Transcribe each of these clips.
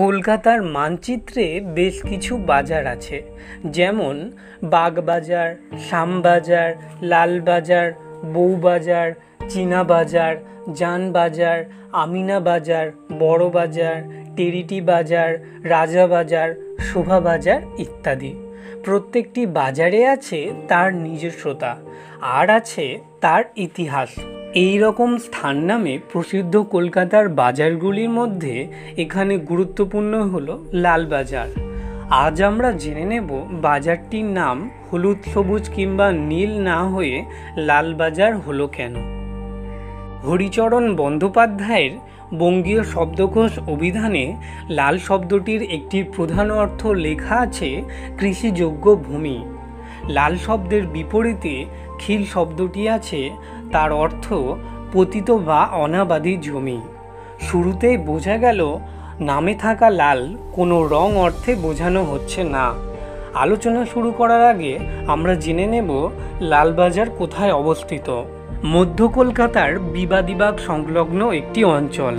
কলকাতার মানচিত্রে বেশ কিছু বাজার আছে, যেমন বাগবাজার, শ্যামবাজার, লালবাজার, বউবাজার, চীনাবাজার, জানবাজার, আমিনাবাজার, বড়বাজার, টেরিটি বাজার, রাজাবাজার, শোভাবাজার ইত্যাদি। প্রত্যেকটি বাজারে আছে তার নিজস্বতা আর আছে তার ইতিহাস। এই রকম স্থান নামে প্রসিদ্ধ কলকাতার বাজারগুলির মধ্যে এখানে গুরুত্বপূর্ণ হলো লালবাজার। আজ আমরা জেনে নেব বাজারটির নাম হলুদ, সবুজ কিংবা নীল না হয়ে লালবাজার হলো কেন। হরিচরণ বন্দ্যোপাধ্যায়ের বঙ্গীয় শব্দকোষ অভিধানে লাল শব্দটির একটি প্রধান অর্থ লেখা আছে কৃষিযোগ্য ভূমি। লাল শব্দের বিপরীতে খিল শব্দটি আছে, তার অর্থ পতিত বা অনাবাদী জমি। শুরুতেই বোঝা গেল নামে থাকা লাল কোনো রং অর্থে বোঝানো হচ্ছে না। আলোচনা শুরু করার আগে আমরা জেনে নেব লালবাজার কোথায় অবস্থিত। মধ্য কলকাতার বিবাদীবাগ সংলগ্ন একটি অঞ্চল।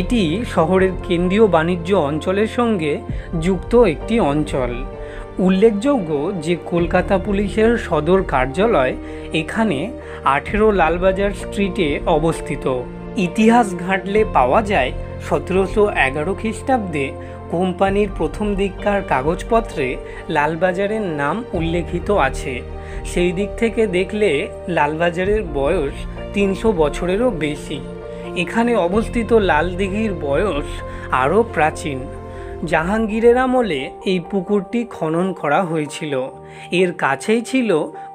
এটি শহরের কেন্দ্রীয় বাণিজ্য অঞ্চলের সঙ্গে যুক্ত একটি অঞ্চল। উল্লেখযোগ্য যে কলকাতা পুলিশের সদর কার্যালয় এখানে 18 লালবাজার স্ট্রিটে অবস্থিত। ইতিহাস ঘাঁটলে পাওয়া যায় 1711 খ্রিস্টাব্দে কোম্পানির প্রথম দিককার কাগজপত্রে লালবাজারের নাম উল্লেখিত আছে। সেই দিক থেকে দেখলে লালবাজারের বয়স 300 বছরেরও বেশি। এখানে অবস্থিত লালদিঘির বয়স আরও প্রাচীন। জাহাঙ্গীরের আমলে এই পুকুরটি খনন করা হয়েছিল। এর কাছেই ছিল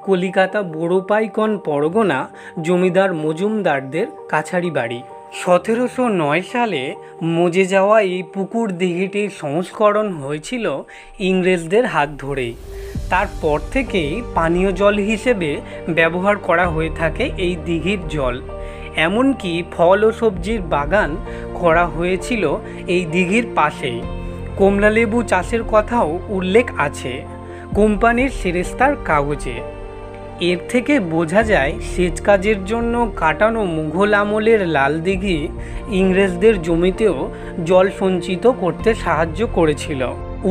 কলিকাতা বড়োপাইকন পরগনা জমিদার মজুমদারদের কাছারি বাড়ি। 1709 সালে মজে যাওয়া এই পুকুর দিঘিটির সংস্করণ হয়েছিল ইংরেজদের হাত ধরেই। তারপর থেকেই পানীয় জল হিসেবে ব্যবহার করা হয়ে থাকে এই দিঘির জল। এমনকি ফল ও সবজির বাগান করা হয়েছিল এই দিঘির পাশেই। কমলালেবু চাষের কথাও উল্লেখ আছে কোম্পানির সেরেস্তার কাগজে। এর থেকে বোঝা যায় সেচ কাজের জন্য কাটানো মুঘল আমলের লাল দিঘি ইংরেজদের জমিতেও জল সঞ্চিত করতে সাহায্য করেছিল।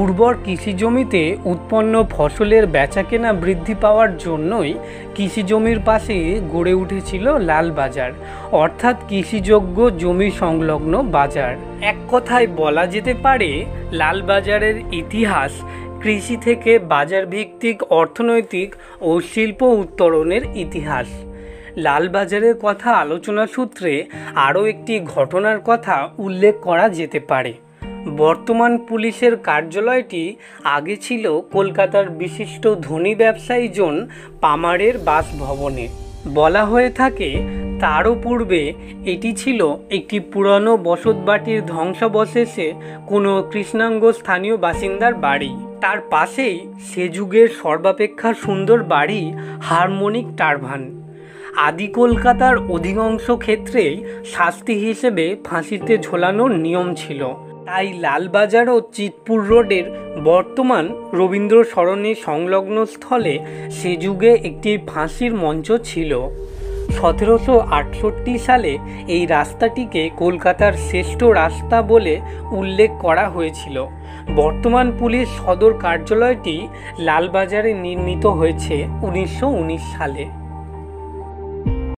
উর্বর কৃষিজমিতে উৎপন্ন ফসলের বেচাকেনা বৃদ্ধি পাওয়ার জন্যই কৃষিজমির পাশে গড়ে উঠেছিল লালবাজার, অর্থাৎ কৃষিযোগ্য জমি সংলগ্ন বাজার। এক কথায় বলা যেতে পারে লালবাজারের ইতিহাস কৃষি থেকে বাজারভিত্তিক অর্থনৈতিক ও শিল্প উত্তরণের ইতিহাস। লালবাজারের কথা আলোচনা সূত্রে আরও একটি ঘটনার কথা উল্লেখ করা যেতে পারে। বর্তমান পুলিশের কার্যালয়টি আগে ছিল কলকাতার বিশিষ্ট ধনী ব্যবসায়ী জন পামারের বাসভবনে। বলা হয়ে থাকে তারও পূর্বে এটি ছিল একটি পুরানো বসতবাটির ধ্বংসাবশেষে কোনো কৃষ্ণাঙ্গ স্থানীয় বাসিন্দার বাড়ি। তার পাশেই সে যুগের সর্বাপেক্ষা সুন্দর বাড়ি হারমোনিক টারভান। আদি কলকাতার অধিকাংশ ক্ষেত্রেই শাস্তি হিসেবে ফাঁসিতে ঝোলানোর নিয়ম ছিল। তাই লালবাজার ও চিতপুর রোডের বর্তমান রবীন্দ্র সরণি সংলগ্ন স্থলে সে যুগে একটি ফাঁসির মঞ্চ ছিল। 1768 সালে এই রাস্তাটিকে কলকাতার শ্রেষ্ঠ রাস্তা বলে উল্লেখ করা হয়েছিল। বর্তমান পুলিশ সদর কার্যালয়টি লালবাজারে নির্মিত হয়েছে 1919 সালে।